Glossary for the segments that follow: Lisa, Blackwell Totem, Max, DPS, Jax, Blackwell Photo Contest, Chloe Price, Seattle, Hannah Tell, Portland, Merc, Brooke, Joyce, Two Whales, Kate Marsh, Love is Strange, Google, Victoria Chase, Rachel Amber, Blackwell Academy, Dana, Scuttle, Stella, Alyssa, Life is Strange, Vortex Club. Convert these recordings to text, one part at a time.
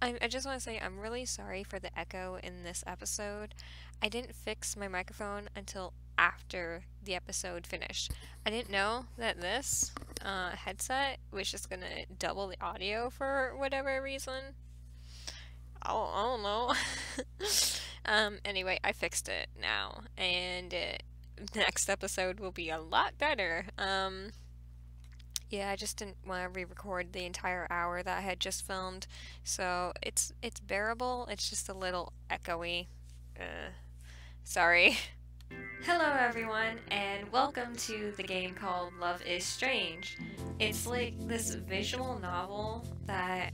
I just want to say I'm really sorry for the echo in this episode. I didn't fix my microphone until after the episode finished. I didn't know that this headset was just going to double the audio for whatever reason. I don't know. Anyway, I fixed it now, and the next episode will be a lot better. Yeah, I just didn't want to re-record the entire hour that I had just filmed, so it's bearable. It's just a little echoey. Sorry. Hello everyone, and welcome to the game called Love is Strange. It's like this visual novel that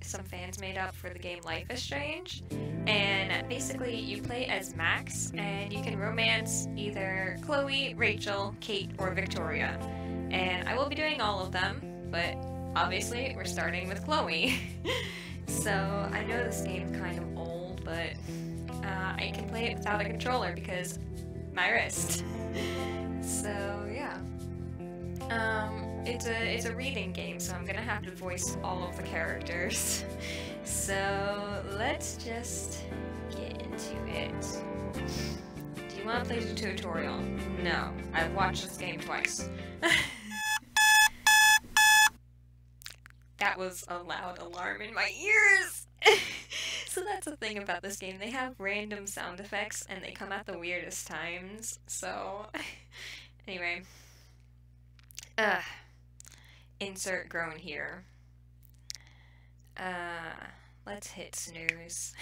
some fans made up for the game Life is Strange, and basically you play as Max, and you can romance either Chloe, Rachel, Kate, or Victoria. And I will be doing all of them, but obviously we're starting with Chloe. So I know this game's kind of old, but I can play it without a controller because my wrist. So yeah, it's a reading game, so I'm gonna have to voice all of the characters. So let's just get into it. Do you want to play the tutorial? No, I've watched this game twice. That was a loud alarm in my ears! So that's the thing about this game, they have random sound effects and they come at the weirdest times, so... Anyway. Insert groan here. Let's hit snooze.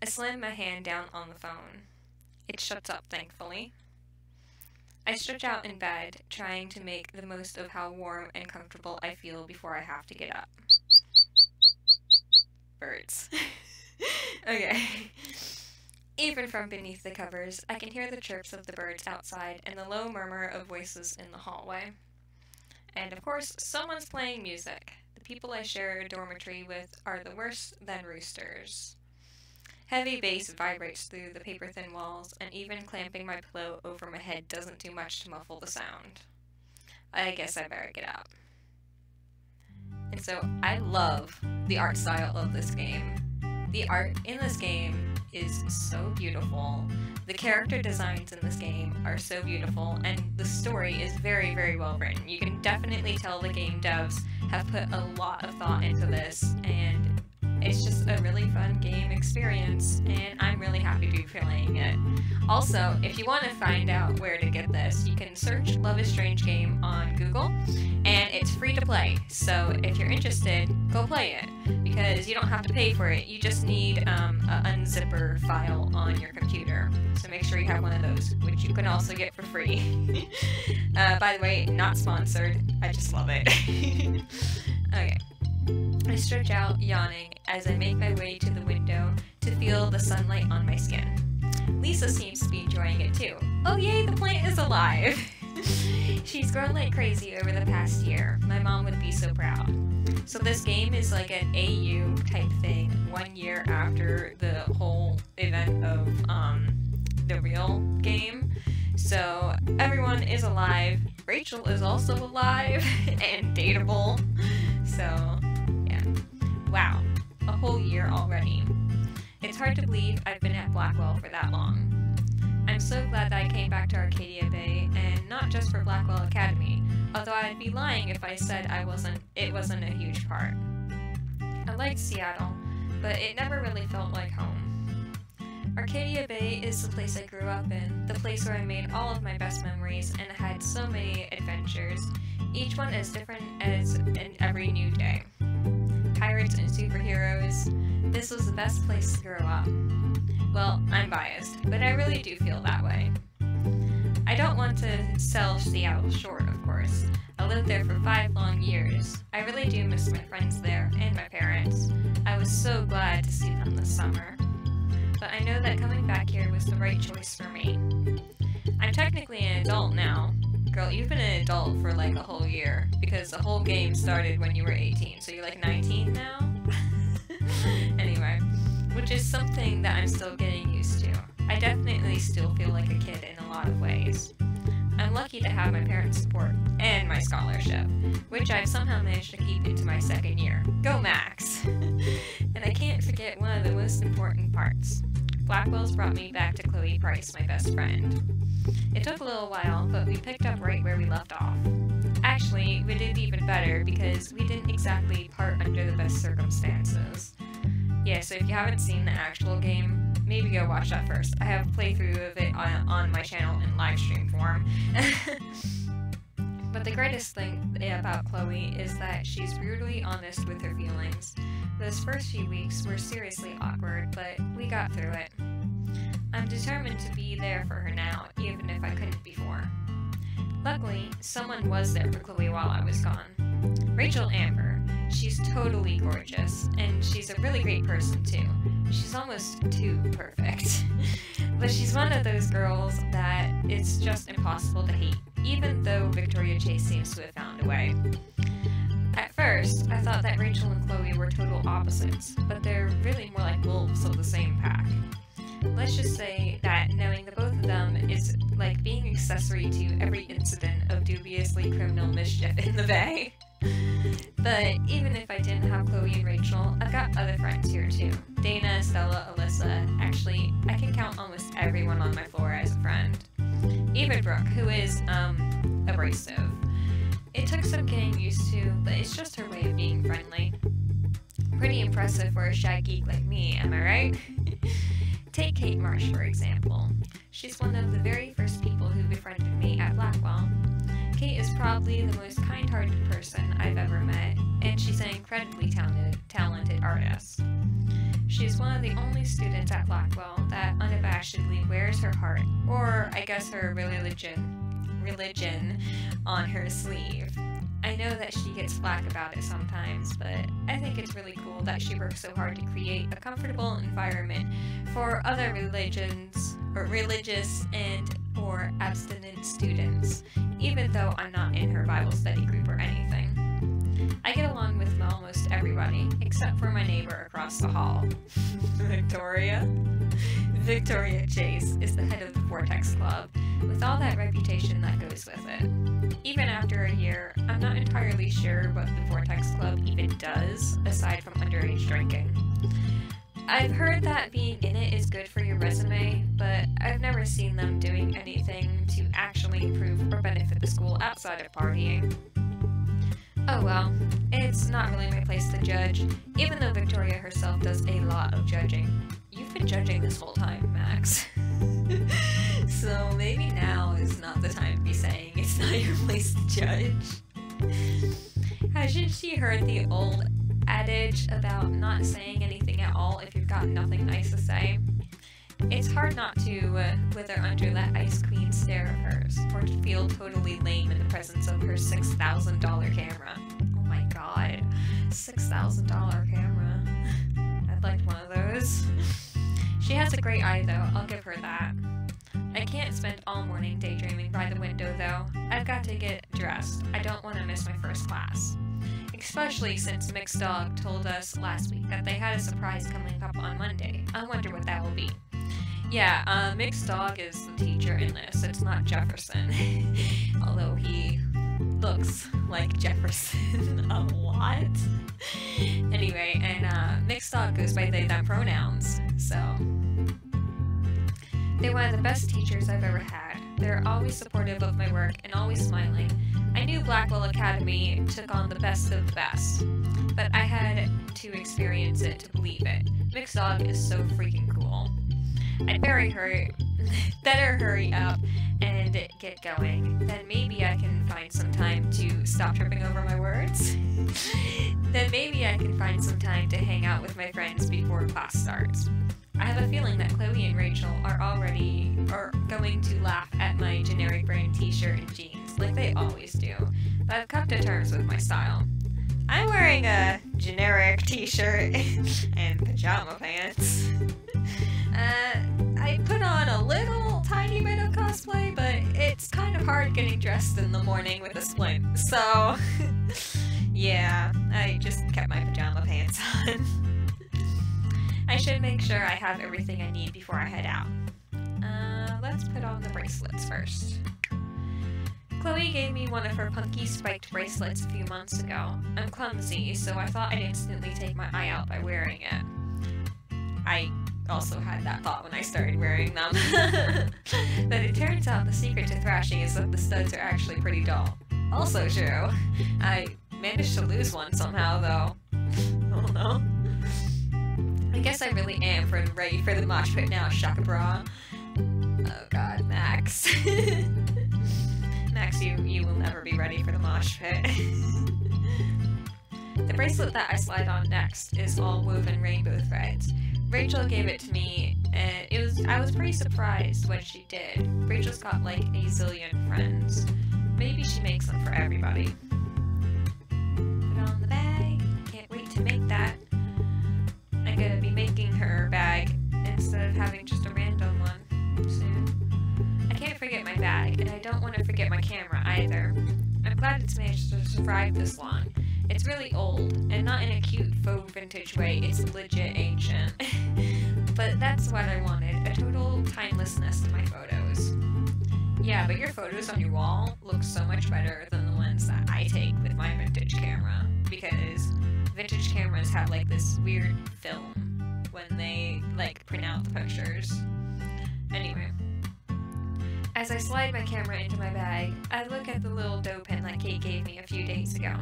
I slammed my hand down on the phone. It shuts up, thankfully. I stretch out in bed, trying to make the most of how warm and comfortable I feel before I have to get up. Birds. Okay. Even from beneath the covers, I can hear the chirps of the birds outside and the low murmur of voices in the hallway. And of course, someone's playing music. The people I share a dormitory with are the worse than roosters. Heavy bass vibrates through the paper-thin walls, and even clamping my pillow over my head doesn't do much to muffle the sound. I guess I better get up. And so, I love the art style of this game. The art in this game is so beautiful. The character designs in this game are so beautiful, and the story is very, very well written. You can definitely tell the game devs have put a lot of thought into this, and it's just a really fun game experience, and I'm really happy to be playing it. Also, if you want to find out where to get this, you can search Love is Strange game on Google, and it's free to play. So if you're interested, go play it, because you don't have to pay for it. You just need an unzipper file on your computer. So make sure you have one of those, which you can also get for free. By the way, not sponsored. I just love it. Okay. I stretch out, yawning, as I make my way to the window to feel the sunlight on my skin. Lisa seems to be enjoying it too. Oh yay, the plant is alive! She's grown like crazy over the past year. My mom would be so proud. So this game is like an AU type thing, 1 year after the whole event of the real game. So everyone is alive, Rachel is also alive, and dateable. So... wow, a whole year already. It's hard to believe I've been at Blackwell for that long. I'm so glad that I came back to Arcadia Bay, and not just for Blackwell Academy, although I'd be lying if I said it wasn't a huge part. I liked Seattle, but it never really felt like home. Arcadia Bay is the place I grew up in, the place where I made all of my best memories and had so many adventures, each one as different as in every new day. Pirates and superheroes. This was the best place to grow up. Well, I'm biased, but I really do feel that way. I don't want to sell Seattle short, of course. I lived there for 5 long years. I really do miss my friends there and my parents. I was so glad to see them this summer. But I know that coming back here was the right choice for me. I'm technically an adult now. Girl, you've been an adult for like a whole year, because the whole game started when you were 18, so you're like 19 now? Anyway, which is something that I'm still getting used to. I definitely still feel like a kid in a lot of ways. I'm lucky to have my parents' support and my scholarship, which I've somehow managed to keep into my 2nd year. Go Max! most important parts. Blackwell's brought me back to Chloe Price, my best friend. It took a little while, but we picked up right where we left off. Actually, we did even better because we didn't exactly part under the best circumstances. Yeah, so if you haven't seen the actual game, maybe go watch that first. I have a playthrough of it on my channel in live stream form. But the greatest thing about Chloe is that she's brutally honest with her feelings. Those first few weeks were seriously awkward, but we got through it. I'm determined to be there for her now, even if I couldn't before. Luckily, someone was there for Chloe while I was gone. Rachel Amber. She's totally gorgeous, and she's a really great person too. She's almost too perfect. But she's one of those girls that it's just impossible to hate, even though Victoria Chase seems to have found a way. At first, I thought that Rachel and Chloe were total opposites, but they're really more like wolves of the same pack. Let's just say that knowing the both of them is like being accessory to every incident of dubiously criminal mischief in the Bay. But even if I didn't have Chloe and Rachel, I've got other friends here too. Dana, Stella, Alyssa, actually, I can count almost everyone on my floor as a friend. Even Brooke, who is, abrasive. It took some getting used to, but it's just her way of being friendly. Pretty impressive for a shy geek like me, am I right? Take Kate Marsh, for example. She's one of the very first people who befriended me at Blackwell. Kate is probably the most kind-hearted person I've ever met, and she's an incredibly talented artist. She's one of the only students at Blackwell that unabashedly wears her heart, or I guess her religion on her sleeve. I know that she gets flack about it sometimes, but I think it's really cool that she works so hard to create a comfortable environment for other religious and/or abstinent students, even though I'm not in her Bible study group or anything. I get along with almost everybody, except for my neighbor across the hall. Victoria Chase is the head of the Vortex Club, with all that reputation that goes with it. Even after a year, I'm not entirely sure what the Vortex Club even does, aside from underage drinking. I've heard that being in it is good for your resume, but I've never seen them doing anything to actually improve or benefit the school outside of partying. Oh well, it's not really my place to judge, even though Victoria herself does a lot of judging. You've been judging this whole time, Max. So maybe now is not the time to be saying it's not your place to judge. Hasn't she heard the old adage about not saying anything at all if you've got nothing nice to say? It's hard not to wither under that ice queen stare of hers, or to feel totally lame in the presence of her $6,000 camera. Oh my god, $6,000 camera. I'd like one of those. She has a great eye though, I'll give her that. I can't spend all morning daydreaming by the window though. I've got to get dressed. I don't want to miss my first class. Especially since Mixed Dog told us last week that they had a surprise coming up on Monday. I wonder what that will be. Yeah, Mixed Dog is the teacher in this. It's not Jefferson. Although he looks like Jefferson a lot. Anyway, and Mixed Dog goes by they, them pronouns, so. They're one of the best teachers I've ever had. They're always supportive of my work and always smiling. I knew Blackwell Academy took on the best of the best, but I had to experience it to believe it. Mixed Dog is so freaking cool. I'd better hurry up and get going. Then maybe I can find some time to stop tripping over my words. Then maybe I can find some time to hang out with my friends before class starts. I have a feeling that Chloe and Rachel are going to laugh at my generic brand t-shirt and jeans, like they always do, but I've come to terms with my style. I'm wearing a generic t-shirt and pajama pants. I put on a little tiny bit of cosplay, but it's kind of hard getting dressed in the morning with a splint, so yeah, I just kept my pajama pants on. I should make sure I have everything I need before I head out. Let's put on the bracelets first. Chloe gave me one of her punky spiked bracelets a few months ago. I'm clumsy, so I thought I'd instantly take my eye out by wearing it. I also had that thought when I started wearing them. But it turns out the secret to thrashing is that the studs are actually pretty dull. Also true. I managed to lose one somehow, though. I don't know. I guess I really am ready for the mosh pit now, shaka bra. Oh god, Max. Max, you will never be ready for the mosh pit. The bracelet that I slide on next is all woven rainbow threads. Rachel gave it to me, and I was pretty surprised when she did. Rachel's got like a zillion friends. Maybe she makes them for everybody. Put on the bag. Can't wait to make that. I'm gonna be making her bag instead of having just a random one soon. I can't forget my bag, and I don't want to forget my camera either. I'm glad it's managed to survive this long. It's really old, and not in a cute faux vintage way, it's legit ancient. But that's what I wanted, a total timelessness to my photos. Yeah, but your photos on your wall look so much better than the ones that I take with my vintage camera, because vintage cameras have like this weird film when they like print out the pictures. Anyway. As I slide my camera into my bag, I look at the little dough pin that Kate gave me a few days ago.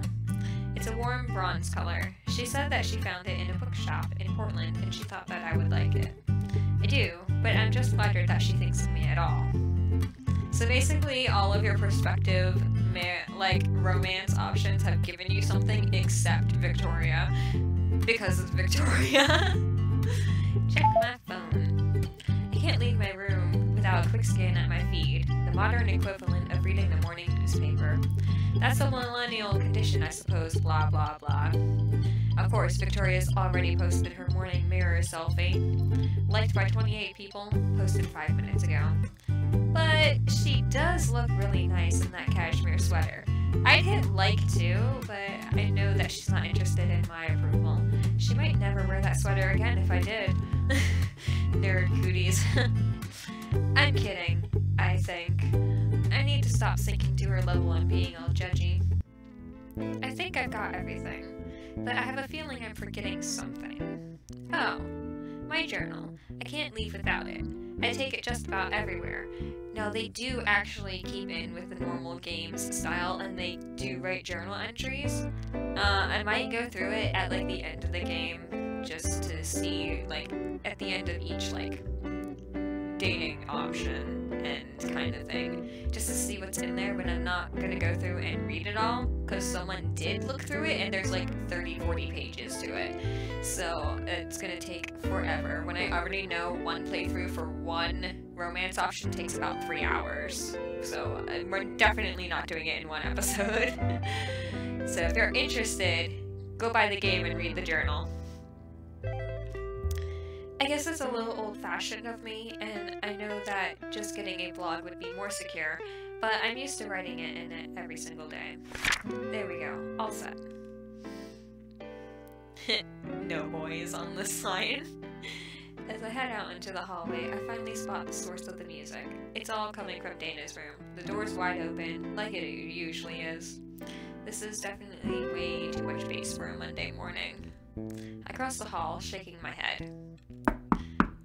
It's a warm bronze color. She said that she found it in a bookshop in Portland and she thought that I would like it. I do, but I'm just flattered that she thinks of me at all. So basically, all of your prospective romance options have given you something except Victoria. Because it's Victoria. Check my phone. I can't leave my room without a quick scan at my feed, the modern equivalent of reading the morning newspaper. That's a millennial condition, I suppose, blah blah blah. Of course, Victoria's already posted her morning mirror selfie. Liked by 28 people, posted 5 minutes ago. But she does look really nice in that cashmere sweater. I'd hit like too, but I know that she's not interested in my approval. She might never wear that sweater again if I did. Nerd cooties. I'm kidding, I think. I need to stop sinking to her level and being all judgy. I think I've got everything, but I have a feeling I'm forgetting something. Oh, my journal. I can't leave without it. I take it just about everywhere. Now, they do actually keep in with the normal games style, and they do write journal entries. I might go through it at, like, the end of the game, just to see, like, at the end of each, like, dating option and kind of thing, just to see what's in there, but I'm not gonna go through and read it all, because someone did look through it, and there's like 30-40 pages to it, so it's gonna take forever, when I already know one playthrough for one romance option takes about 3 hours, so we're definitely not doing it in one episode. So if you're interested, go buy the game and read the journal. I guess it's a little old-fashioned of me, and I know that just getting a blog would be more secure, but I'm used to writing it in it every single day. There we go. All set. No boys on this line. As I head out into the hallway, I finally spot the source of the music. It's all coming from Dana's room. The door's wide open, like it usually is. This is definitely way too much space for a Monday morning. I cross the hall, shaking my head.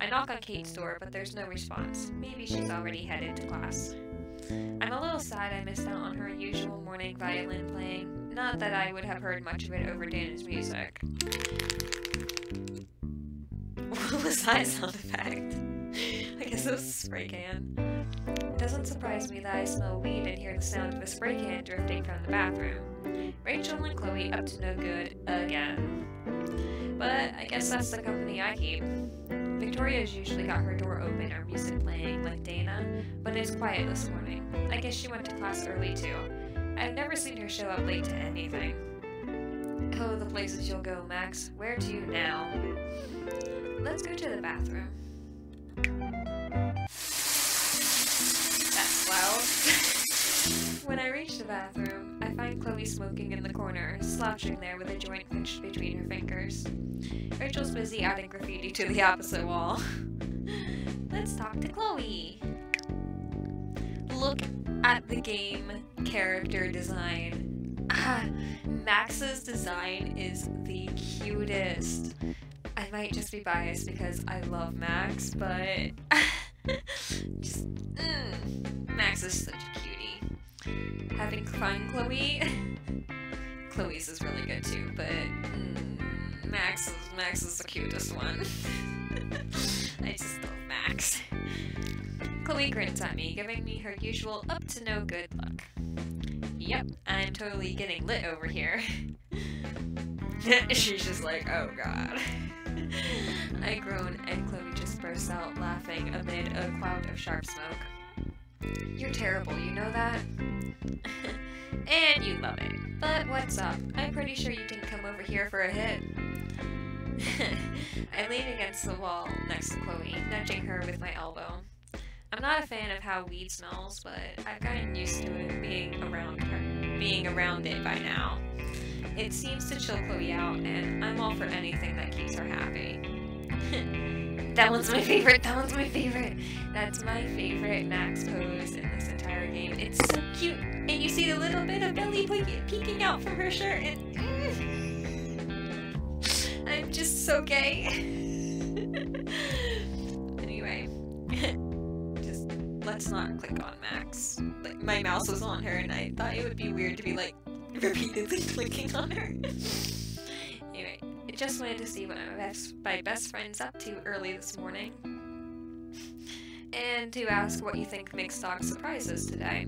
I knock on Kate's door, but there's no response. Maybe she's already headed to class. I'm a little sad I missed out on her usual morning violin playing. Not that I would have heard much of it over Dana's music. What was that sound effect? I guess it was a spray can. It doesn't surprise me that I smell weed and hear the sound of a spray can drifting from the bathroom. Rachel and Chloe up to no good again. But I guess that's the company I keep. Victoria's usually got her door open or music playing, like Dana, but it's quiet this morning. I guess she went to class early too. I've never seen her show up late to anything. Oh, the places you'll go, Max. Where to now? Let's go to the bathroom. That's loud. When I reach the bathroom, I find Chloe smoking in the corner, slouching there with a joint pinched between her fingers. Rachel's busy adding graffiti to the opposite wall. Let's talk to Chloe! Look at the game character design. Max's design is the cutest. I might just be biased because I love Max, but just Max is such a cutie. Having fun, Chloe. Chloe's is really good too, but Max is the cutest one. I just love Max. Chloe grins at me, giving me her usual up to no good look. Yep, I'm totally getting lit over here. She's just like, oh god. I groan and Chloe just bursts out laughing amid a cloud of sharp smoke. You're terrible, you know that? And you love it. But what's up? I'm pretty sure you didn't come over here for a hit. I lean against the wall next to Chloe, nudging her with my elbow. I'm not a fan of how weed smells, but I've gotten used to it being around it by now. It seems to chill Chloe out, and I'm all for anything that keeps her happy. That one's my favorite. That's my favorite Max pose in this entire game. It's so cute, and you see the little bit of belly peeking out from her shirt, and I'm just so gay. Anyway. Let's not click on Max. Like, my mouse was on her and I thought it would be weird to be like repeatedly clicking on her. Anyway, I just wanted to see what my best friend's up to early this morning and to ask what you think Mixed Dog surprises today.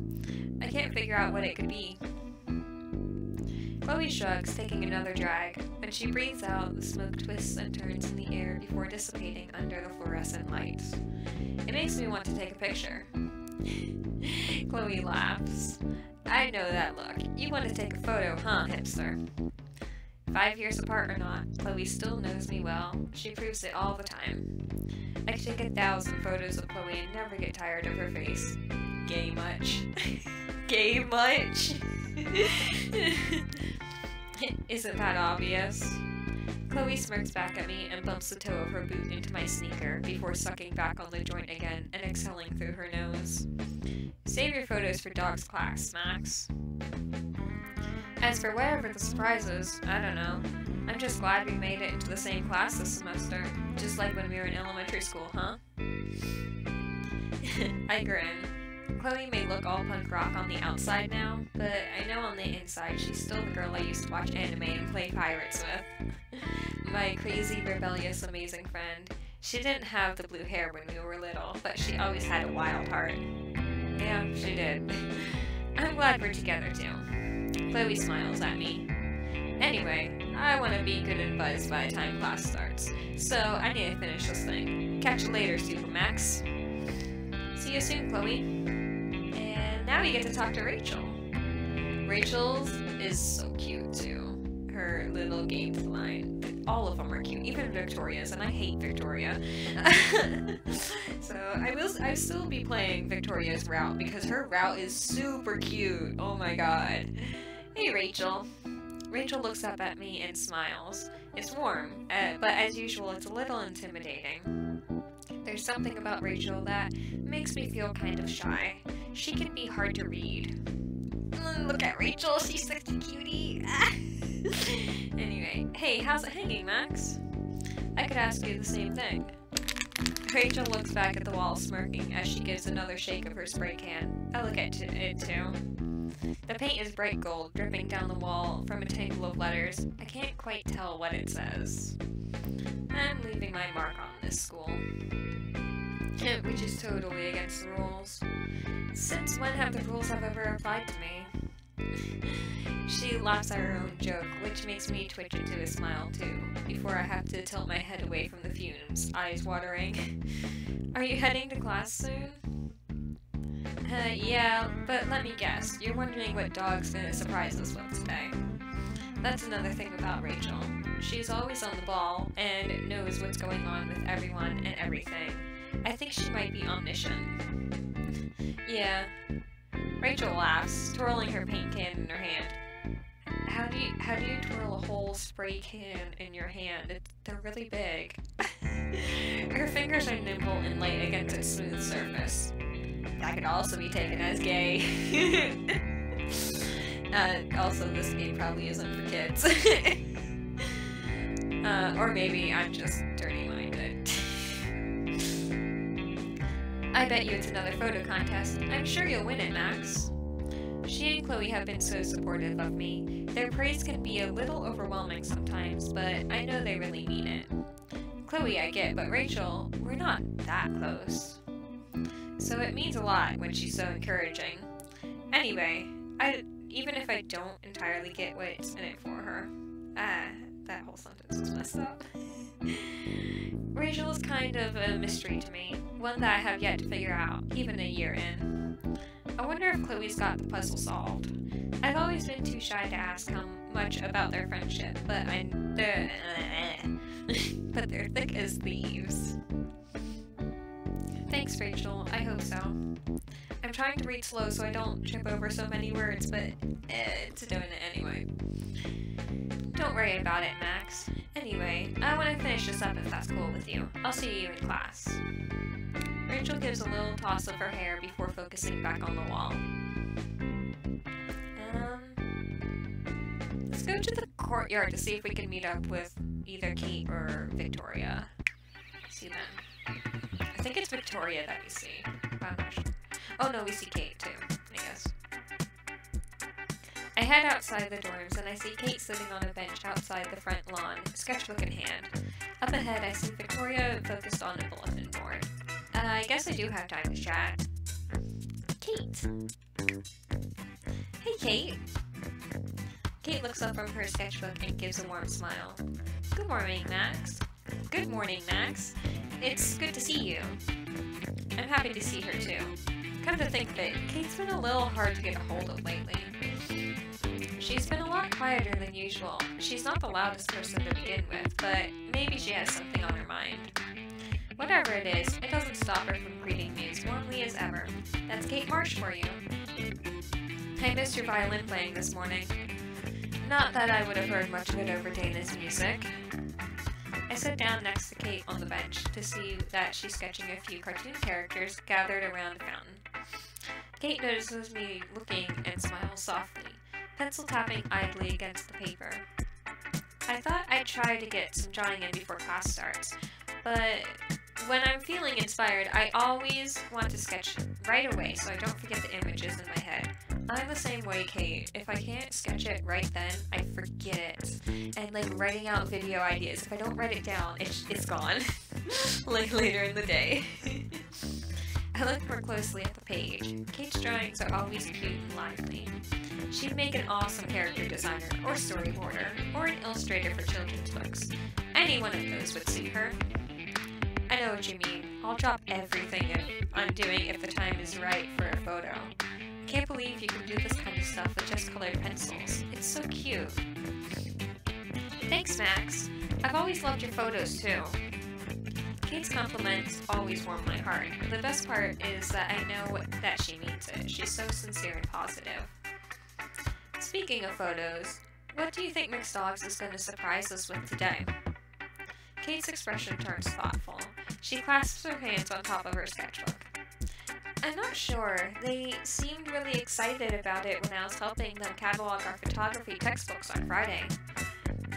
I can't figure out what it could be. Chloe shrugs, taking another drag. When she breathes out, the smoke twists and turns in the air before dissipating under the fluorescent lights. It makes me want to take a picture. Chloe laughs. I know that look. You want to take a photo, huh, hipster? 5 years apart or not, Chloe still knows me well. She proves it all the time. I could take 1,000 photos of Chloe and never get tired of her face. Gay much. Gay much? Isn't that obvious? Chloe smirks back at me and bumps the toe of her boot into my sneaker before sucking back on the joint again and exhaling through her nose. Save your photos for dog's class, Max. As for whatever the surprise is, I don't know. I'm just glad we made it into the same class this semester. Just like when we were in elementary school, huh? I grin. Chloe may look all punk rock on the outside now, but I know on the inside she's still the girl I used to watch anime and play pirates with. My crazy, rebellious, amazing friend. She didn't have the blue hair when we were little, but she always had a wild heart. Yeah, she did. I'm glad we're together too. Chloe smiles at me. Anyway, I want to be good and buzzed by the time class starts, so I need to finish this thing. Catch you later, Supermax. See you soon, Chloe. And now we get to talk to Rachel. Rachel's is so cute too. Her little game line. All of them are cute, even Victoria's, and I hate Victoria. So I still be playing Victoria's route because her route is super cute. Oh my god. Hey, Rachel. Rachel looks up at me and smiles. It's warm, but as usual, it's a little intimidating. There's something about Rachel that makes me feel kind of shy. She can be hard to read. Look at Rachel, she's such a cutie! Anyway, hey, how's it hanging, Max? I could ask you the same thing. Rachel looks back at the wall, smirking as she gives another shake of her spray can. I look at it too. The paint is bright gold, dripping down the wall from a tangle of letters. I can't quite tell what it says. I'm leaving my mark on this school. Which is totally against the rules. Since when have the rules have ever applied to me? She laughs at her own joke, which makes me twitch into a smile too, before I have to tilt my head away from the fumes, eyes watering. Are you heading to class soon? Yeah, but let me guess, you're wondering what dog's gonna surprise us with today. That's another thing about Rachel. She's always on the ball and knows what's going on with everyone and everything. I think she might be omniscient. Yeah. Rachel laughs, twirling her paint can in her hand. How do you twirl a whole spray can in your hand? They're really big. Her fingers are nimble and light against its smooth surface. That could also be taken as gay. Also, this game probably isn't for kids. Or maybe I'm just dirty-minded. I bet you it's another photo contest. I'm sure you'll win it, Max. She and Chloe have been so supportive of me. Their praise can be a little overwhelming sometimes, but I know they really mean it. Chloe, I get, but Rachel, we're not that close. So it means a lot when she's so encouraging. Anyway, even if I don't entirely get what's in it for her. That whole sentence was messed up. Rachel is kind of a mystery to me, one that I have yet to figure out, even a year in. I wonder if Chloe's got the puzzle solved. I've always been too shy to ask how much about their friendship, but they're thick as thieves. Thanks, Rachel. I hope so. I'm trying to read slow so I don't trip over so many words, but it's doing it anyway. Don't worry about it, Max. Anyway, I want to finish this up if that's cool with you. I'll see you in class. Rachel gives a little toss of her hair before focusing back on the wall. Let's go to the courtyard to see if we can meet up with either Kate or Victoria. See them. I think it's Victoria that we see. Oh no, we see Kate too, I guess. I head outside the dorms and I see Kate sitting on a bench outside the front lawn, sketchbook in hand. Up ahead I see Victoria focused on a bulletin board. I guess I do have time to chat. Kate! Hey Kate! Kate looks up from her sketchbook and gives a warm smile. Good morning, Max. Good morning, Max. It's good to see you. I'm happy to see her too. Come to think of it, Kate's been a little hard to get a hold of lately. She's been a lot quieter than usual. She's not the loudest person to begin with, but maybe she has something on her mind. Whatever it is, it doesn't stop her from greeting me as warmly as ever. That's Kate Marsh for you. I missed your violin playing this morning. Not that I would have heard much of it over Dana's music. I sat down next to Kate on the bench to see that she's sketching a few cartoon characters gathered around a fountain. Kate notices me looking and smiles softly, pencil tapping idly against the paper. I thought I'd try to get some drawing in before class starts, but when I'm feeling inspired, I always want to sketch right away so I don't forget the images in my head. I'm the same way, Kate. If I can't sketch it right then, I forget it. And like writing out video ideas, if I don't write it down, it's gone. Like later in the day. I look more closely at the page. Kate's drawings are always cute and lively. She'd make an awesome character designer, or storyboarder, or an illustrator for children's books. Any one of those would suit her. I know what you mean. I'll drop everything I'm doing if the time is right for a photo. I can't believe you can do this kind of stuff with just colored pencils. It's so cute. Thanks, Max. I've always loved your photos, too. Kate's compliments always warm my heart. The best part is that I know that she means it. She's so sincere and positive. Speaking of photos, what do you think Mixed Dogs is going to surprise us with today? Kate's expression turns thoughtful. She clasps her hands on top of her sketchbook. I'm not sure. They seemed really excited about it when I was helping them catalog our photography textbooks on Friday.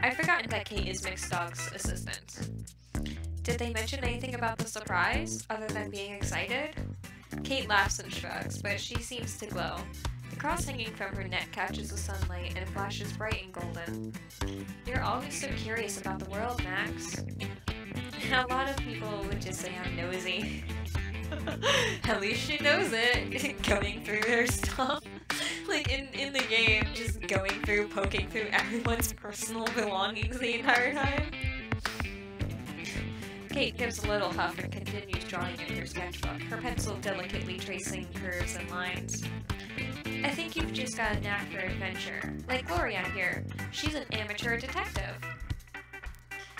I've forgotten that Kate is Mixed Dog's assistant. Did they mention anything about the surprise, other than being excited? Kate laughs and shrugs, but she seems to glow. The cross hanging from her neck catches the sunlight and flashes bright and golden. You're always so curious about the world, Max. A lot of people would just say I'm nosy. At least she knows it, going through her stuff, like in the game, just going through, poking through everyone's personal belongings the entire time. Kate gives a little huff and continues drawing in her sketchbook, her pencil delicately tracing curves and lines. I think you've just got a knack for adventure, like Gloria here, she's an amateur detective.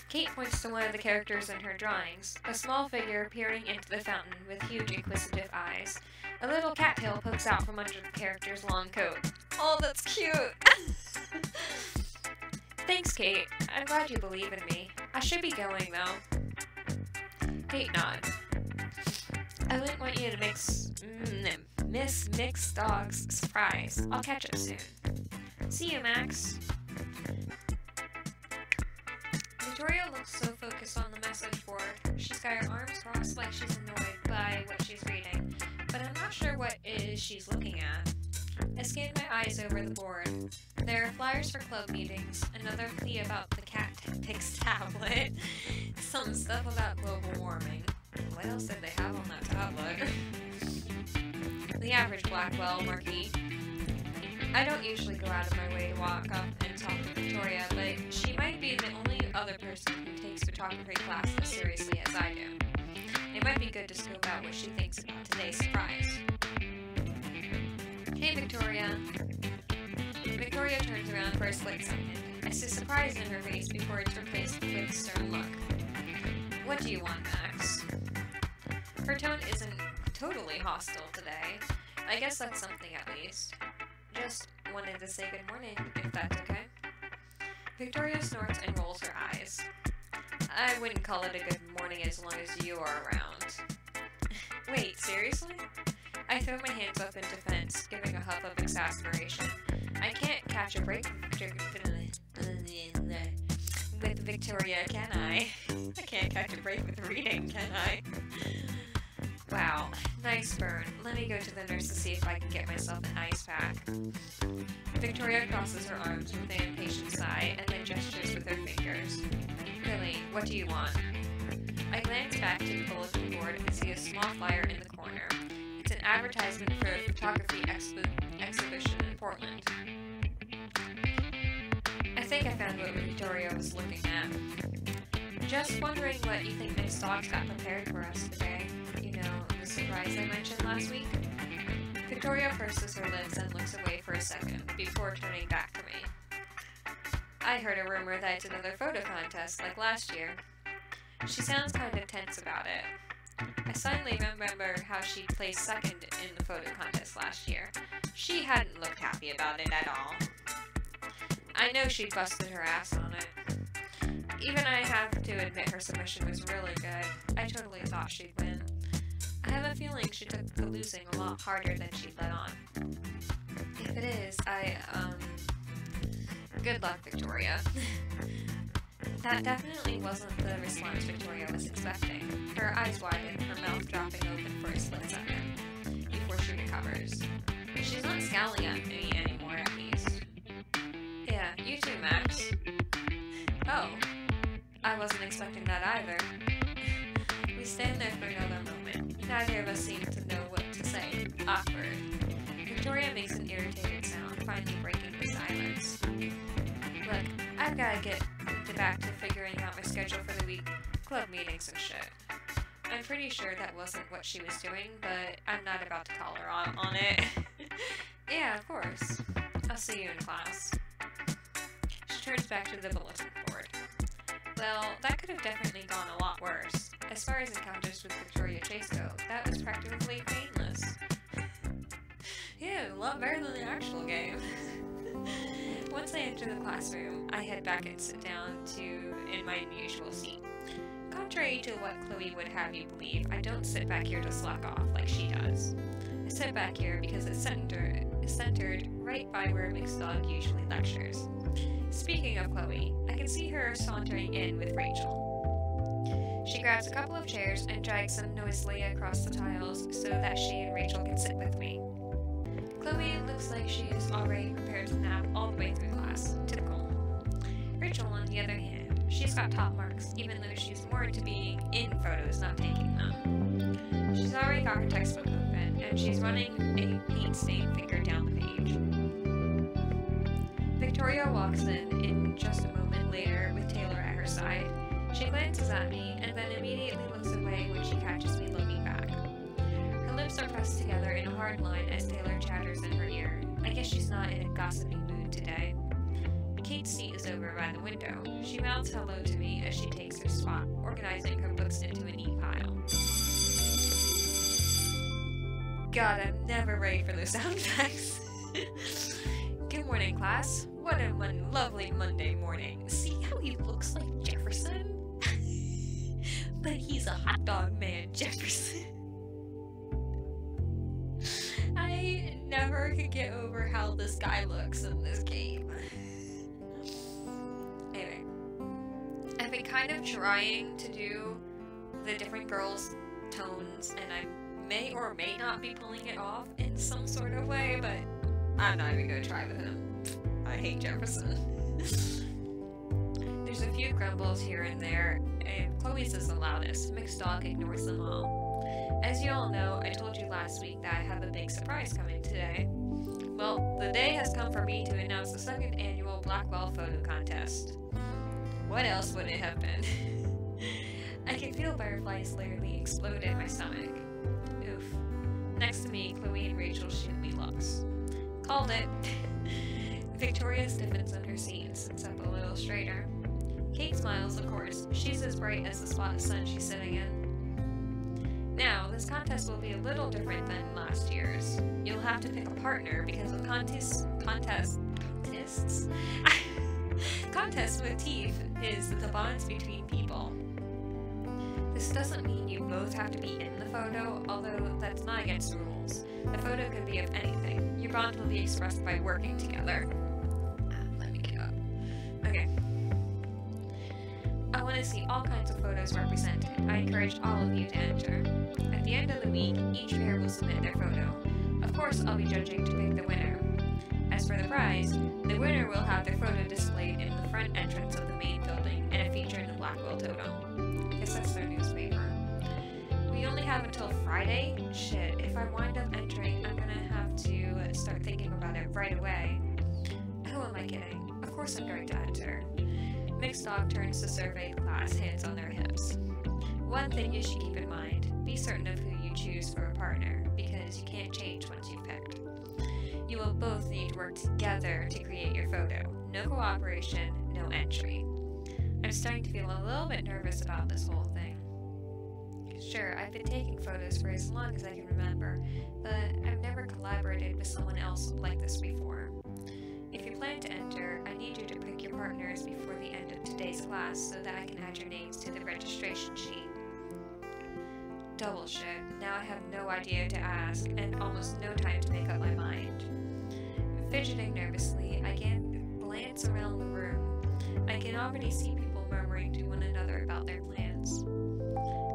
Kate points to one of the characters in her drawings, a small figure peering into the fountain with huge inquisitive eyes. A little cattail pokes out from under the character's long coat. Oh, that's cute! Thanks, Kate. I'm glad you believe in me. I should be going, though. Kate nods. I wouldn't want you to miss Mixed Dog's surprise. I'll catch up soon. See you, Max. Victoria looks so focused on the message board, she's got her arms crossed like she's annoyed by what she's reading, but I'm not sure what it is she's looking at. I scanned my eyes over the board. There are flyers for club meetings, another plea about the cat picks tablet, some stuff about global warming. What else did they have on that tablet? The average Blackwell marquee. I don't usually go out of my way to walk up and talk to Victoria, but she might be the only other person who takes photography class as seriously as I do. It might be good to scope out what she thinks about today's surprise. Hey, Victoria. Victoria turns around for a split second. I see surprise in her face before it's replaced with a stern look. What do you want, Max? Her tone isn't totally hostile today. I guess that's something at least. Just wanted to say good morning, if that's okay. Victoria snorts and rolls her eyes. I wouldn't call it a good morning as long as you are around. Wait, seriously? I throw my hands up in defense, giving a huff of exasperation. I can't catch a break with Victoria, can I? I can't catch a break with reading, can I? Wow, nice burn. Let me go to the nurse to see if I can get myself an ice pack. Victoria crosses her arms with an impatient sigh and then gestures with her fingers. Really, what do you want? I glance back to the bulletin board and see a small flyer in the corner. It's an advertisement for a photography exhibition in Portland. I think I found what Victoria was looking at. Just wondering what you think Mixed Dog's got prepared for us today. You know, the surprise I mentioned last week? Victoria purses her lips and looks away for a second, before turning back to me. I heard a rumor that it's another photo contest, like last year. She sounds kind of tense about it. I suddenly remember how she placed second in the photo contest last year. She hadn't looked happy about it at all. I know she busted her ass on it. Even I have to admit her submission was really good. I totally thought she'd win. I have a feeling she took the losing a lot harder than she let on. If it is, good luck, Victoria. That definitely wasn't the response Victoria was expecting. Her eyes widened, her mouth dropping open for a split second, before she recovers. She's not scowling at me anymore, at least. Yeah, you too, Max. Oh, I wasn't expecting that either. We stand there for another moment. Neither of us seem to know what to say. Awkward. Victoria makes an irritated sound, finally breaking the silence. Look, I've gotta get back to figuring out my schedule for the week, club meetings and shit. I'm pretty sure that wasn't what she was doing, but I'm not about to call her out on it. Yeah, of course. I'll see you in class. Turns back to the bulletin board. Well, that could have definitely gone a lot worse. As far as encounters with Victoria Chase go, that was practically painless. Yeah, a lot better than the actual game. Once I enter the classroom, I head back and sit down in my usual seat. Contrary to what Chloe would have you believe, I don't sit back here to slack off like she does. I sit back here because it's centered right by where Mixed Dog usually lectures. Speaking of Chloe, I can see her sauntering in with Rachel. She grabs a couple of chairs and drags them noisily across the tiles so that she and Rachel can sit with me. Chloe looks like she is already prepared to nap all the way through class. Typical. Rachel, on the other hand, she's got top marks, even though she's more into being in photos, not taking them. She's already got her textbook open, and she's running a paint-stained finger down the page. Victoria walks in just a moment later with Taylor at her side. She glances at me and then immediately looks away when she catches me looking back. Her lips are pressed together in a hard line as Taylor chatters in her ear. I guess she's not in a gossipy mood today. Kate's seat is over by the window. She mouths hello to me as she takes her spot, organizing her books into an e-pile. God, I'm never ready for those sound effects. Good morning, class. What a lovely Monday morning. See how he looks like Jefferson? But he's a hot dog man, Jefferson. I never could get over how this guy looks in this game. Anyway, I've been kind of trying to do the different girls' tones, and I may or may not be pulling it off in some sort of way, but I'm not even gonna try with him. I hate Jefferson. There's a few grumbles here and there, and Chloe's is the loudest. Mixed Dog ignores them all. As you all know, I told you last week that I have a big surprise coming today. Well, the day has come for me to announce the 2nd annual Blackwell Photo Contest. What else would it have been? I can feel butterflies literally explode in my stomach. Oof. Next to me, Chloe and Rachel shoot me looks. Called it. Victoria stiffens in her seat and sits up a little straighter. Kate smiles, of course. She's as bright as the spot of sun she's sitting in. Now, this contest will be a little different than last year's. You'll have to pick a partner because of contests with teeth is the bonds between people. This doesn't mean you both have to be in the photo, although that's not against the rules. The photo could be of anything. Your bond will be expressed by working together. Let me get up. Okay. I want to see all kinds of photos represented. I encourage all of you to enter. At the end of the week, each pair will submit their photo. Of course, I'll be judging to pick the winner. As for the prize, the winner will have their photo displayed in the front entrance of the main building and a feature in the Blackwell Totem. I guess that's their newspaper. We only have until Friday? Shit, if I wind up entering, I'm gonna have to start thinking about it right away. Who am I kidding? Of course I'm going to enter. Mixed Dog turns to survey the class, hands on their hips. One thing you should keep in mind, be certain of who you choose for a partner, because you can't change once you've picked. You will both need to work together to create your photo. No cooperation, no entry. I'm starting to feel a little bit nervous about this whole thing. Sure, I've been taking photos for as long as I can remember, but I've never collaborated with someone else like this before. If you plan to enter, I need you to pick your partners before the end of today's class so that I can add your names to the registration sheet. Double shit. Now I have no idea to ask, and almost no time to make up my mind. Fidgeting nervously, I glance around the room. I can already see people murmuring to one another about their plans.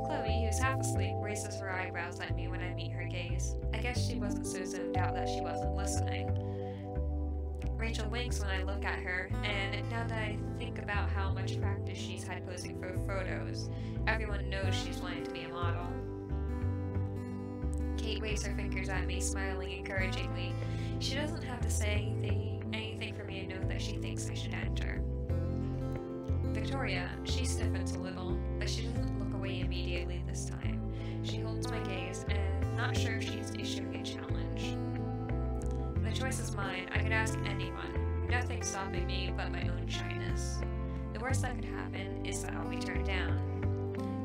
Chloe, who's half asleep, raises her eyebrows at me when I meet her gaze. I guess she wasn't so zoned out that she wasn't listening. Rachel winks when I look at her, and now that I think about how much practice she's had posing for photos, everyone knows she's wanting to be a model. Kate waves her fingers at me, smiling encouragingly. She doesn't have to say anything for me to know that she thinks I should enter. Victoria, she stiffens a little, but she doesn't look away immediately this time. She holds my gaze, and I'm not sure if she's issuing a challenge. The choice is mine. I could ask anyone. Nothing's stopping me but my own shyness. The worst that could happen is that I'll be turned down.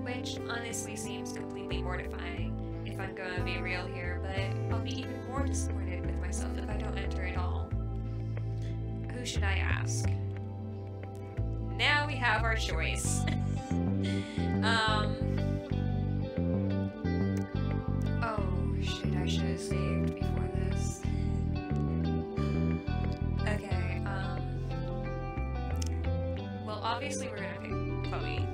Which, honestly, seems completely mortifying, if I'm gonna be real here, but I'll be even more disappointed with myself if I don't enter at all. Who should I ask? Now we have our choice. Oh, shit, I should have saved before this. Okay, well, obviously we're gonna pick Chloe.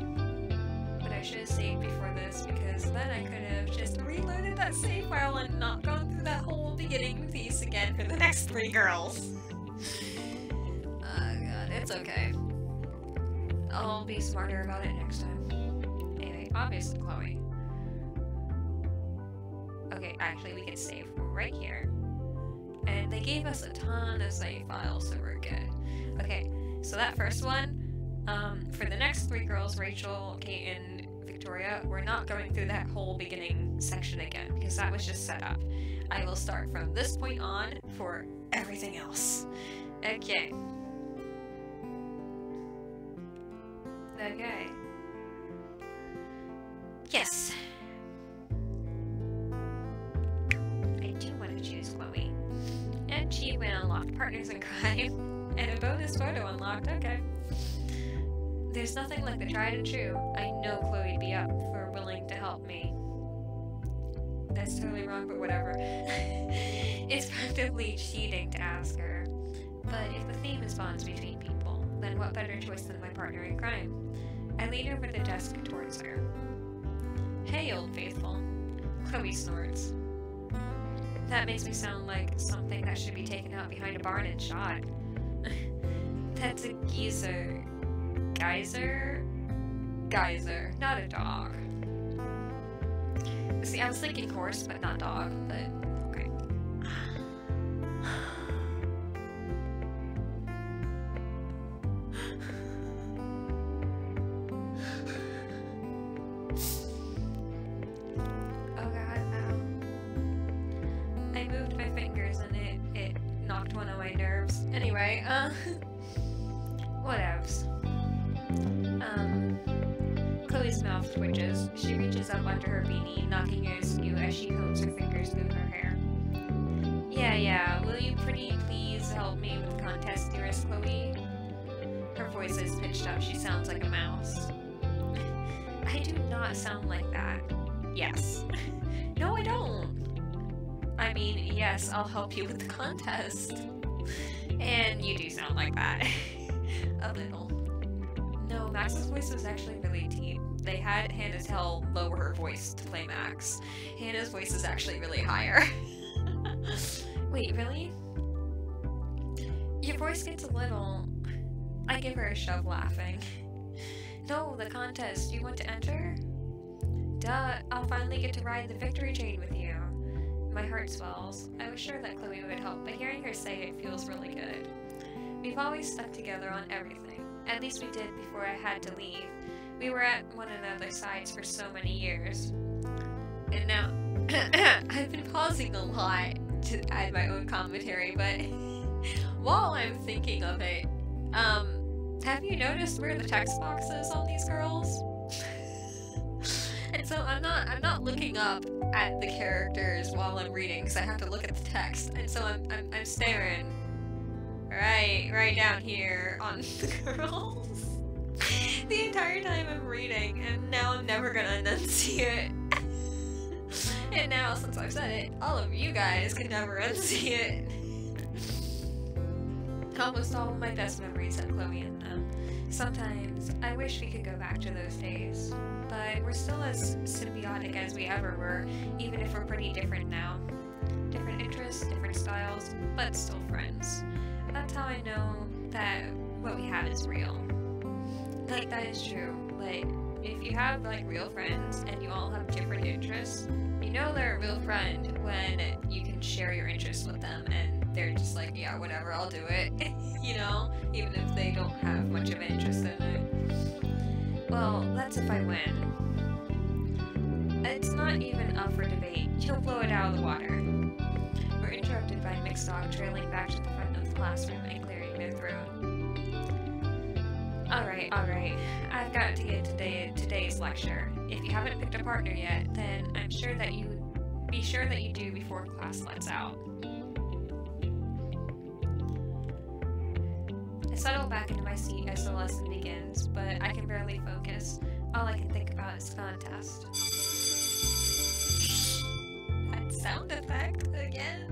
But I should have saved before this, because then I could have just reloaded that save file and not gone through that whole beginning piece again for the next 3 girls. Oh god, it's okay. I'll be smarter about it next time. Anyway, obviously Chloe. Okay, actually we can save right here. And they gave us a ton of save files, so we're good. Okay, so that first one, for the next 3 girls, Rachel, Kate, and Victoria, we're not going through that whole beginning section again, because that was just set up. I will start from this point on for everything else. Okay. Okay. Yes! Unlocked partners in crime, and a bonus photo unlocked, okay. There's nothing like the tried and true. I know Chloe'd be up for willing to help me. That's totally wrong, but whatever. It's practically cheating to ask her. But if the theme is bonds between people, then what better choice than my partner in crime? I lean over the desk towards her. Hey, old faithful. Chloe snorts. That makes me sound like something that should be taken out behind a barn and shot. That's a geezer. Geyser? Geyser, not a dog. See, I was thinking horse, but not dog, but okay. Oh god, ow. I moved my fingers and it knocked one of my nerves. Anyway, whatevs. Chloe's mouth twitches. She reaches up under her beanie, knocking it askew as she combs her fingers through her hair. Yeah, will you pretty please help me with the contest, dearest Chloe? Her voice is pitched up. She sounds like a mouse. I do not sound like that. Yes. No, I don't. I mean, yes, I'll help you with the contest. And you do sound like that. A little. No, Max's voice was actually really deep. They had Hannah Tell lower her voice to play Max. Hannah's voice is actually really higher. Wait, really? Your voice gets a little... I give her a shove laughing. No, the contest. You want to enter? Duh, I'll finally get to ride the victory train with you. My heart swells. I was sure that Chloe would help, but hearing her say it feels really good. We've always stuck together on everything. At least we did before I had to leave. We were at one another's sides for so many years. And now, I've been pausing a lot to add my own commentary, but while I'm thinking of it, have you noticed where the text box is on these girls? And so I'm not looking up at the characters while I'm reading, because I have to look at the text, and so I'm staring right down here on the girls the entire time I'm reading, and now I'm never gonna unsee it. And now, since I've said it, all of you guys can never unsee it. Almost all of my best memories have Chloe in them. Sometimes I wish we could go back to those days, but we're still as symbiotic as we ever were, even if we're pretty different now. Different interests, different styles, but still friends. That's how I know that what we have is real. Like, that is true. Like, if you have, like, real friends and you all have different interests, you know they're a real friend when you can share your interests with them and they're just like, yeah, whatever, I'll do it, you know? Even if they don't have much of an interest in it. Well, that's if I win. It's not even up for debate. You'll blow it out of the water. We're interrupted by Mixed Dog trailing back to the front of the classroom and clearing their throat. Alright. I've got to get to today's lecture. If you haven't picked a partner yet, then I'm sure that you be sure that you do before class lets out. I settle back into my seat as the lesson begins, but I can barely focus. All I can think about is contest. That sound effect again.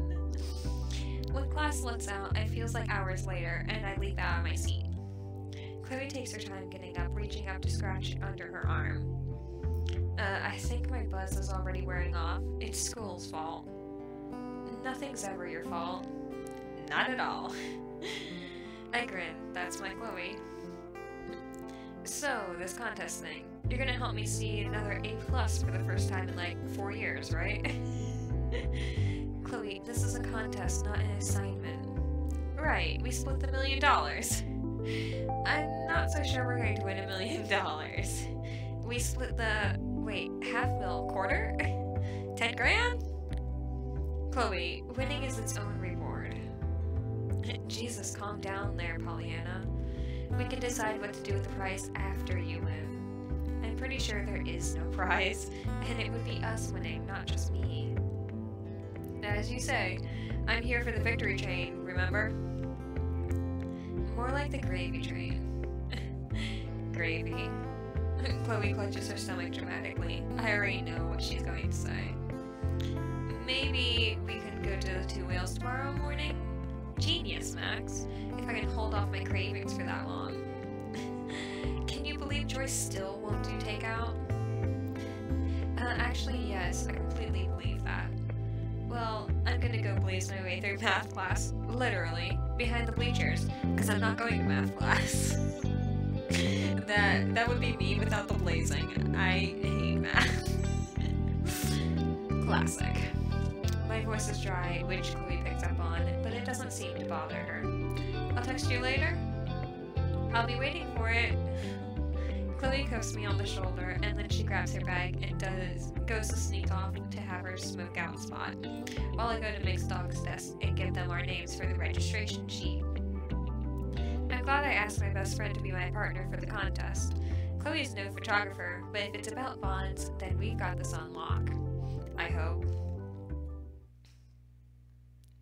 When class lets out, it feels like hours later, and I leap out of my seat. Chloe takes her time getting up, reaching up to scratch under her arm. I think my buzz is already wearing off. It's school's fault. Nothing's ever your fault. Not at all. I grin. That's my Chloe. So, this contest thing. You're gonna help me see another A+ for the first time in like 4 years, right? Chloe, this is a contest, not an assignment. Right, we split the $1,000,000. I'm not so sure we're going to win $1,000,000. We split the... wait, $500,000? Quarter? $10,000? Chloe, winning is its own reward. Jesus, calm down there, Pollyanna. We can decide what to do with the prize after you win. I'm pretty sure there is no prize, and it would be us winning, not just me. As you say, I'm here for the victory train, remember? More like the gravy train. Gravy. Chloe clutches her stomach dramatically. I already know what she's going to say. Maybe we can go to the Two Whales tomorrow morning? Genius, Max. If I can hold off my cravings for that long. Can you believe Joyce still won't do takeout? Actually, yes, I completely believe that. Well, I'm gonna go blaze my way through math class, literally, behind the bleachers, because I'm not going to math class. That would be me without the blazing. I hate math. Classic. My voice is dry, which Chloe picks up on, but it doesn't seem to bother her. I'll text you later. I'll be waiting for it. Chloe coasts me on the shoulder, and then she grabs her bag and goes to sneak off to have her smoke out spot, while I go to Mixed Dog's desk and give them our names for the registration sheet. I'm glad I asked my best friend to be my partner for the contest. Chloe's no photographer, but if it's about bonds, then we've got this on lock. I hope.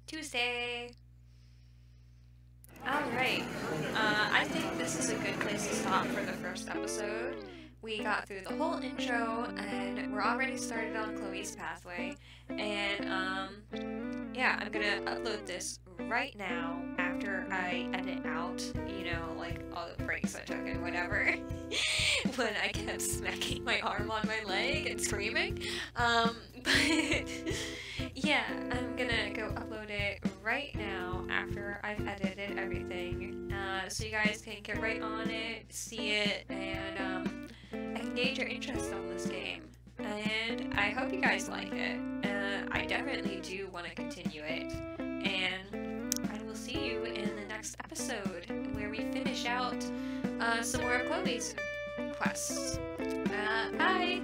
Tuesday! Alright, I think this is a good place to stop for the first episode. We got through the whole intro, and we're already started on Chloe's pathway, and, yeah, I'm gonna upload this right now, after I edit out, you know, like, all the breaks I took and whatever, when I kept smacking my arm on my leg and screaming, but, yeah, I'm gonna go upload it right now after I've edited everything, so you guys can get right on it, see it, and, I can gauge your interest on this game, and I hope you guys like it. I definitely do want to continue it, and I will see you in the next episode where we finish out some more of Chloe's quests. Bye!